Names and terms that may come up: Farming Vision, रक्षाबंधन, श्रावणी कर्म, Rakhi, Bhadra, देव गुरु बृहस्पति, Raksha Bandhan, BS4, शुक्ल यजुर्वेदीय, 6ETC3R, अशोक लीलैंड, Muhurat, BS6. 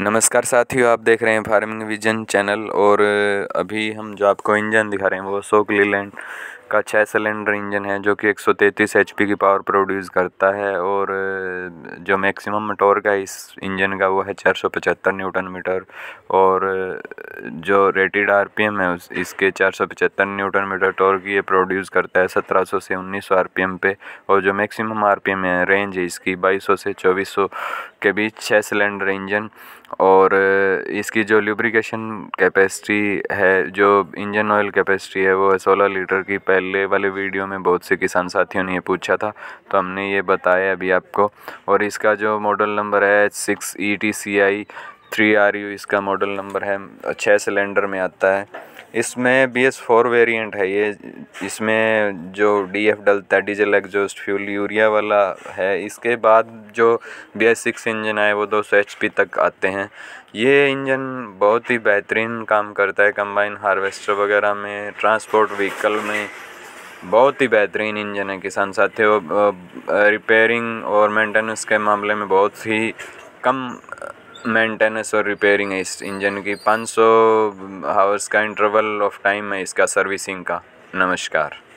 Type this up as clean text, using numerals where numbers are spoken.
नमस्कार साथियों, आप देख रहे हैं फार्मिंग विजन चैनल। और अभी हम जो आपको इंजन दिखा रहे हैं वो अशोक लीलैंड का 6 सिलेंडर इंजन है, जो कि 133 HP की पावर प्रोड्यूस करता है। और जो मैक्सिमम टॉर्क है इस इंजन का वो है 475 न्यूटन मीटर, और जो रेटेड RPM है इसके 475 न्यूटन मीटर टॉर्क ये प्रोड्यूस करता है 1700 से 1900 RPM पे। और जो मैक्सिमम RPM है रेंज है इसकी 2200 से 2400 के बीच, 6 सिलेंडर इंजन। और इसकी जो ल्यूब्रिकेशन कैपेसिटी है, जो इंजन ऑयल कैपेसिटी है वो 16 लीटर की। पहले वाले वीडियो में बहुत से किसान साथियों ने ये पूछा था तो हमने ये बताया अभी आपको। और इसका जो मॉडल नंबर है 6ETC3R, इसका मॉडल नंबर है। 6 सिलेंडर में आता है। इसमें BS4 वेरिएंट है ये। इसमें जो DF डलता है, डीजल एग्जॉस्ट फ्यूल, यूरिया वाला है। इसके बाद जो BS6 इंजन आए वो 200 HP तक आते हैं। ये इंजन बहुत ही बेहतरीन काम करता है, कंबाइन हार्वेस्टर वगैरह में, ट्रांसपोर्ट व्हीकल में। बहुत ही बेहतरीन इंजन है किसान साथियों। रिपेयरिंग और मेंटेनेंस के मामले में बहुत ही कम मेंटेनेंस और रिपेयरिंग है इस इंजन की। 500 आवर्स का इंटरवल ऑफ टाइम है इसका सर्विसिंग का। नमस्कार।